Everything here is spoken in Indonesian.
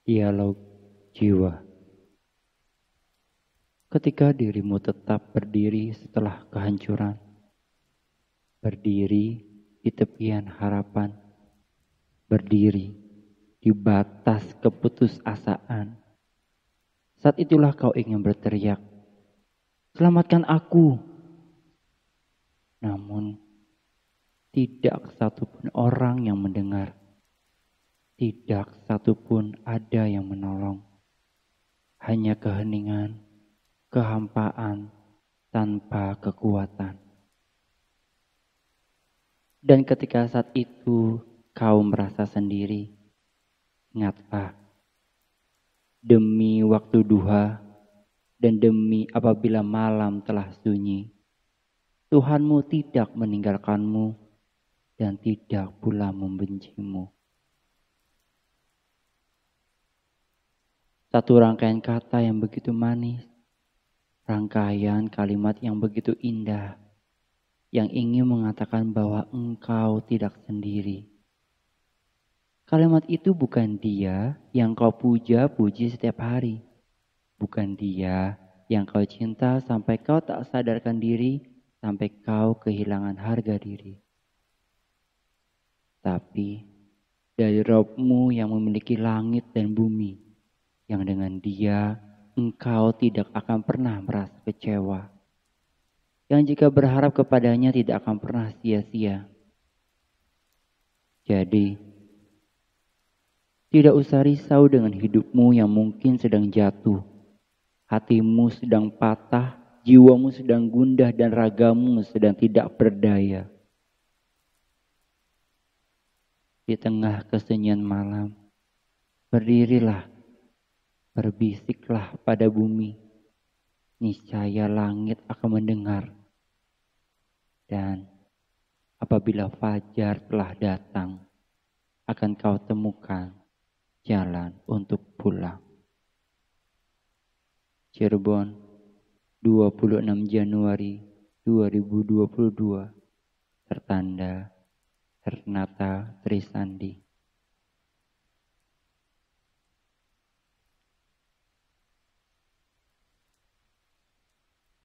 Dialog jiwa. Ketika dirimu tetap berdiri setelah kehancuran, berdiri di tepian harapan, berdiri di batas keputusasaan, saat itulah kau ingin berteriak, "Selamatkan aku!" Namun, tidak satupun orang yang mendengar. Tidak satupun ada yang menolong. Hanya keheningan, kehampaan, tanpa kekuatan. Dan ketika saat itu kau merasa sendiri, ingatlah, demi waktu duha dan demi apabila malam telah sunyi, Tuhanmu tidak meninggalkanmu dan tidak pula membencimu. Satu rangkaian kata yang begitu manis, rangkaian kalimat yang begitu indah, yang ingin mengatakan bahwa engkau tidak sendiri. Kalimat itu bukan dia yang kau puja-puji setiap hari. Bukan dia yang kau cinta sampai kau tak sadarkan diri, sampai kau kehilangan harga diri. Tapi dari Robmu yang memiliki langit dan bumi, yang dengan dia engkau tidak akan pernah merasa kecewa, yang jika berharap kepadanya tidak akan pernah sia-sia. Jadi, tidak usah risau dengan hidupmu yang mungkin sedang jatuh, hatimu sedang patah, jiwamu sedang gundah, dan ragamu sedang tidak berdaya. Di tengah kesunyian malam, berdirilah, berbisiklah pada bumi, niscaya langit akan mendengar. Dan apabila fajar telah datang, akan kau temukan jalan untuk pulang. Cirebon, 26 Januari 2022, tertanda Ernata Trisandi.